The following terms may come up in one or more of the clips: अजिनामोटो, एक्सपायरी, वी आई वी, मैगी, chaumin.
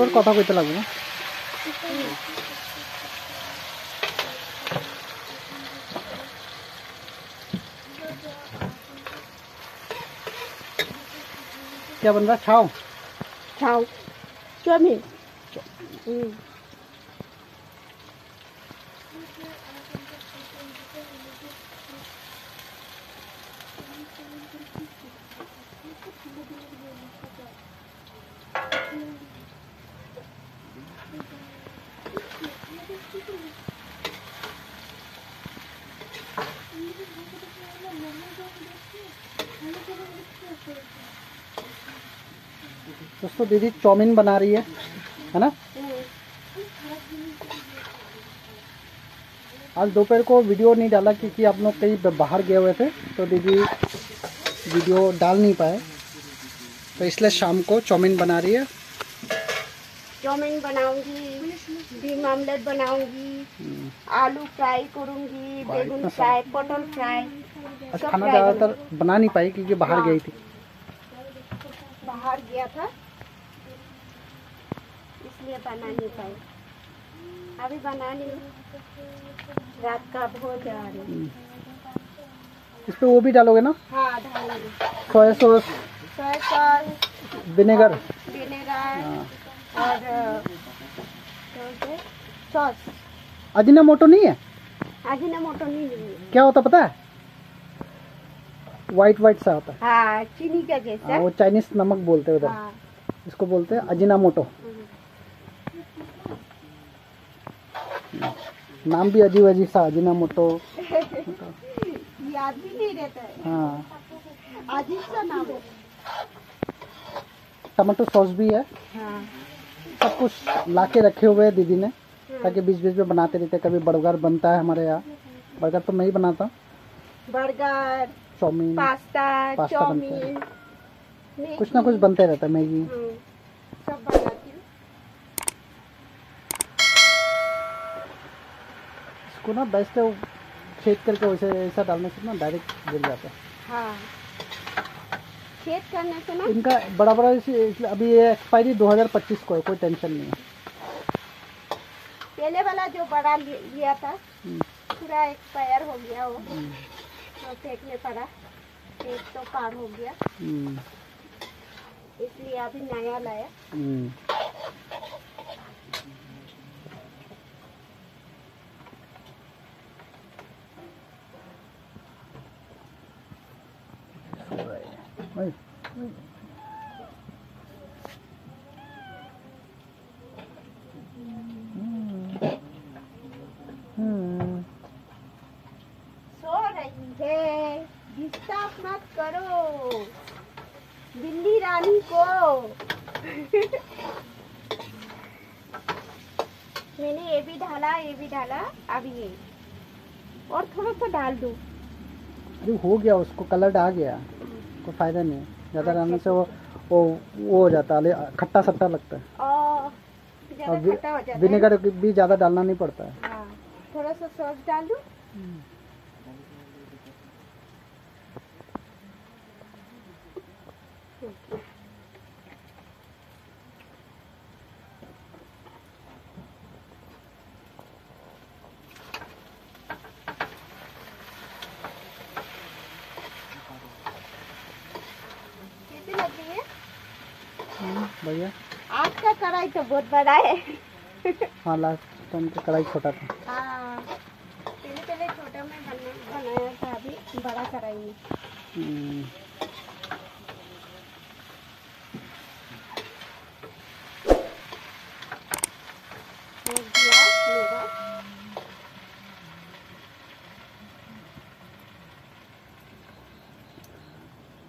कथा कहते लगो क्या बन रहा छाओ छाओ चाउमीन दोस्तों दीदी चाउमीन बना रही है ना। आज दोपहर को वीडियो नहीं डाला क्योंकि आप लोग कहीं बाहर गए हुए थे तो दीदी वीडियो डाल नहीं पाए, तो इसलिए शाम को चाउमीन बना रही है। चाउमीन बनाऊंगी, बीन आमलेट बनाऊंगी, आलू फ्राई करूंगी, बैगन फ्राई, पटल फ्राई। अच्छा खाना ज़्यादातर बना नहीं पाई क्योंकि बाहर गई थी, बाहर गया था इसलिए बना नहीं पाई। अभी बनाने रात का भोजन इस पे वो भी डालोगे ना। हाँ डालेंगे soya sauce, soya sauce, vinegar और सॉस। अजिनामोटो नहीं है, अजिनामोटो नहीं है। क्या होता पता है? व्हाइट व्हाइट सा होता है। हाँ, चीनी का जैसा। हाँ, वो चाइनीज नमक बोलते हैं उधर। हाँ। इसको बोलते हैं अजिनामोटो। नाम भी अजीब अजीब सा, अजिनामोटो। याद भी नहीं रहता है। हाँ। अजीब सा नाम है। टमाटो सॉस भी है। हाँ। सब कुछ लाके रखे हुए है दीदी ने, ताकि बीच बीच में बनाते रहते। कभी बर्गर बनता है हमारे यहाँ, बर्गर तो मैं ही बनाता हूँ। बर्गर, चाउमीन, पास्ता, चाउमीन, कुछ ना कुछ बनते रहता है। मैगी सब बनाती हूँ। इसको ना वैसे छेद करके वैसे ऐसा डालने से ना डायरेक्ट गिर जाता है। हाँ, छेद करने से ना इनका बड़ा बड़ा। इसलिए अभी ये एक्सपायरी 2025 को है, कोई टेंशन नहीं है। पहले वाला जो बड़ा लिया था पूरा एक्सपायर हो गया, वो फेंकने पड़ा, एक तो पार हो गया, इसलिए अभी नया लाया। डिस्टर्ब मत करो बिल्ली रानी को। मैंने ये भी डाला, ये भी डाला, अभी ये और थोड़ा सा डाल दो। अरे हो गया, उसको कलर आ गया, कोई फायदा नहीं। ज्यादा डालने से वो हो जाता है, खट्टा सट्टा लगता है। और विनेगर भी ज्यादा डालना नहीं पड़ता है। थोड़ा सा सॉस डाल दो। भैया आपका कढ़ाई तो बहुत बड़ा है। हाँ, लास्ट टाइम का कढ़ाई छोटा था। हाँ, पहले छोटा में बनाया था, अभी बड़ा कढ़ाई में।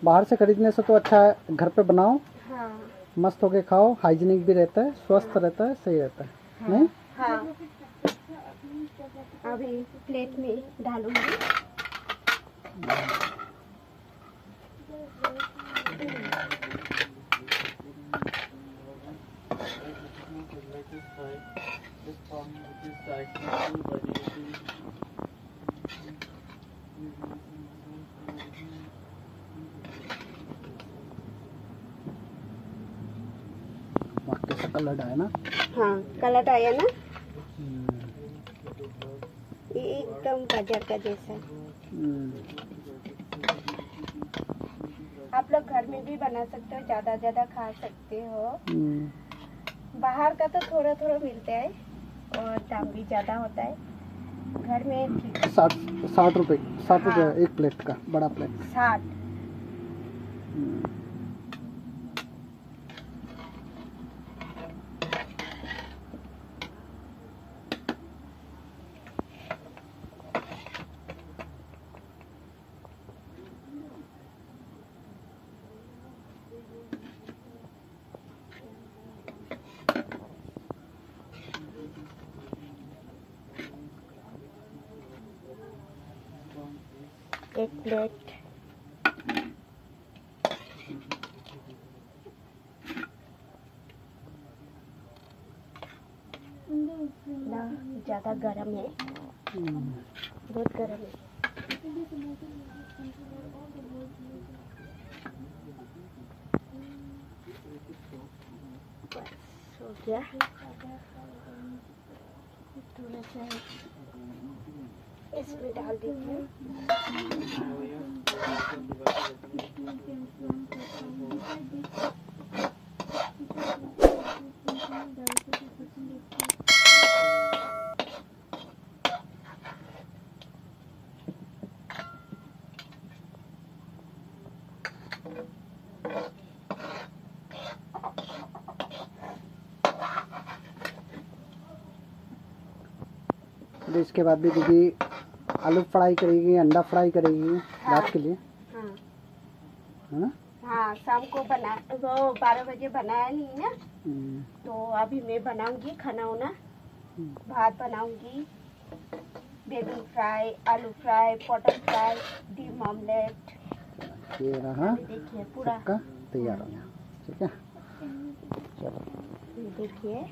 बाहर से खरीदने से तो अच्छा है, घर पे बनाओ। हाँ। मस्त होके खाओ, हाइजीनिक भी रहता है, स्वस्थ रहता है, सही रहता है। हाँ। नहीं? हाँ। अभी प्लेट में डालूंगी। कलर आया ना। हाँ कलर आया ना, ये एकदम बाजार का जैसा। आप लोग घर में भी बना सकते हो, ज्यादा ज्यादा खा सकते हो। बाहर का तो थोड़ा थोड़ा मिलता है और दाम भी ज्यादा होता है। घर में 60 रुपए, 60 रुपए एक प्लेट का, बड़ा प्लेट 60। एक प्लेट ना, ज्यादा गरम है, बहुत गरम है। बस हो गया, थोड़ा सा इसमें डाल देती हूँ। इसके बाद भी दीदी आलू फ्राई करेगी, अंडा फ्राई करेगी रात के लिए। हाँ शाम को बना, वो 12 बजे बनाया नहीं ना, तो अभी मैं बनाऊंगी खाना उना। भात बनाऊंगी, बेबी फ्राई, आलू फ्राई, पटल फ्राई, डीम ऑमलेट। ये रहा, देखिए पूरा तैयार हो गया। ठीक है चलो देखिए।